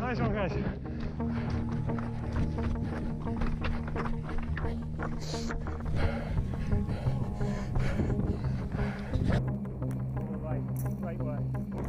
Nice one, guys. Right way.